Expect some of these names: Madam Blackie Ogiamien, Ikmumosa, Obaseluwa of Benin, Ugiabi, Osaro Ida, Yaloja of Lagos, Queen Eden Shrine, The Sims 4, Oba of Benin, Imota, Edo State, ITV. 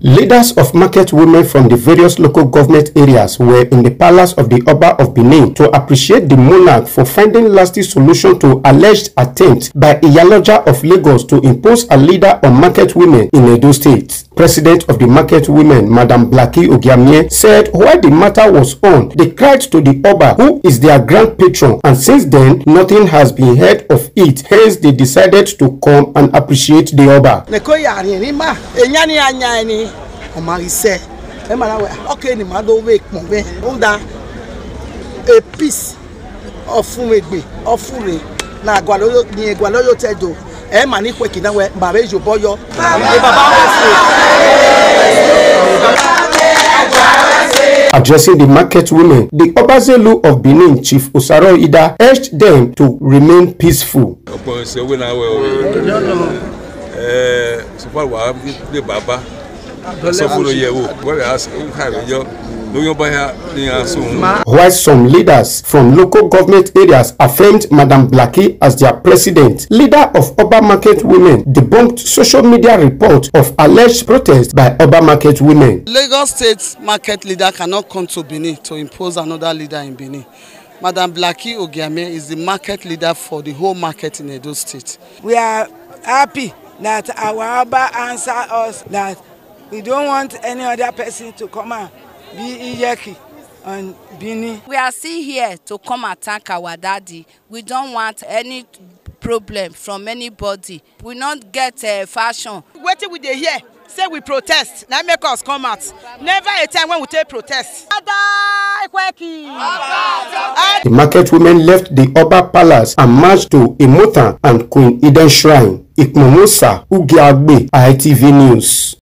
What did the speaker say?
Leaders of market women from the various local government areas were in the palace of the Oba of Benin to appreciate the monarch for finding lasting solution to alleged attempt by Yaloja of Lagos to impose a leader on market women in Edo State. President of the market women, Madam Blackie Ogiamien, said while the matter was on, they cried to the Oba, who is their grand patron, and since then, nothing has been heard of it. Hence, they decided to come and appreciate the Oba. A piece of addressing the market women, the Obaseluwa of Benin, Chief Osaro Ida, urged them to remain peaceful. While some leaders from local government areas affirmed Madam Blackie as their president, leader of Oba market women debunked social media reports of alleged protests by Oba market women. Lagos State market leader cannot come to Benin to impose another leader in Benin. Madam Blackie Ogiamien is the market leader for the whole market in Edo State. We are happy that our Oba answered us that we don't want any other person to come out. We are still here to come attack our daddy. We don't want any problem from anybody. We not get fashion. Wait till we dey here. Say we protest. Now make us come out. Never a time when we take protest. The market women left the Oba Palace and marched to Imota and Queen Eden Shrine. Ikmumosa, Ugiabi, ITV News.